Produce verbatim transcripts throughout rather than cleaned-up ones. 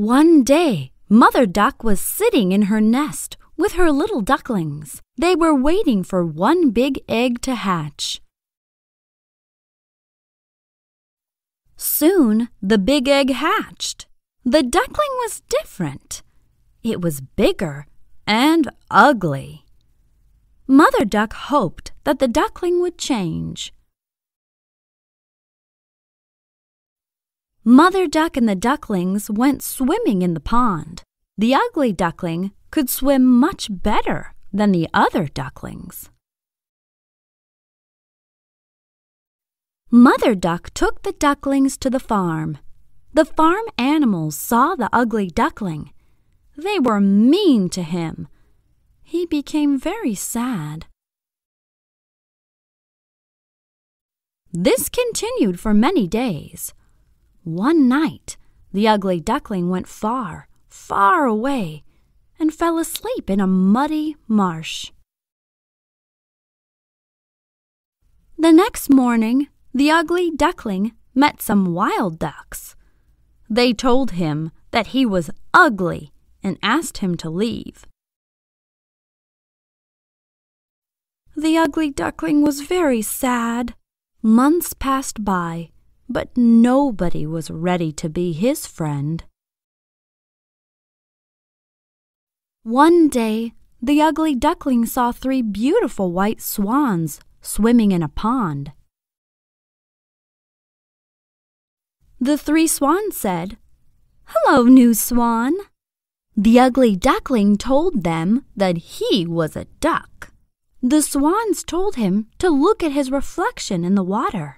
One day, Mother Duck was sitting in her nest with her little ducklings. They were waiting for one big egg to hatch. Soon, the big egg hatched. The duckling was different. It was bigger and ugly. Mother Duck hoped that the duckling would change. Mother Duck and the ducklings went swimming in the pond. The ugly duckling could swim much better than the other ducklings. Mother Duck took the ducklings to the farm. The farm animals saw the ugly duckling. They were mean to him. He became very sad. This continued for many days. One night, the ugly duckling went far, far away and fell asleep in a muddy marsh. The next morning, the ugly duckling met some wild ducks. They told him that he was ugly and asked him to leave. The ugly duckling was very sad. Months passed by, but nobody was ready to be his friend. One day, the ugly duckling saw three beautiful white swans swimming in a pond. The three swans said, "Hello, new swan." The ugly duckling told them that he was a duck. The swans told him to look at his reflection in the water.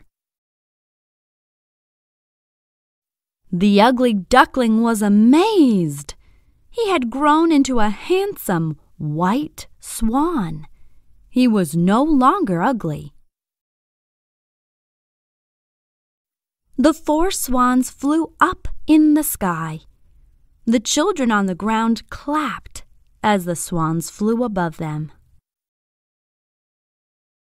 The ugly duckling was amazed. He had grown into a handsome white swan. He was no longer ugly. The four swans flew up in the sky. The children on the ground clapped as the swans flew above them.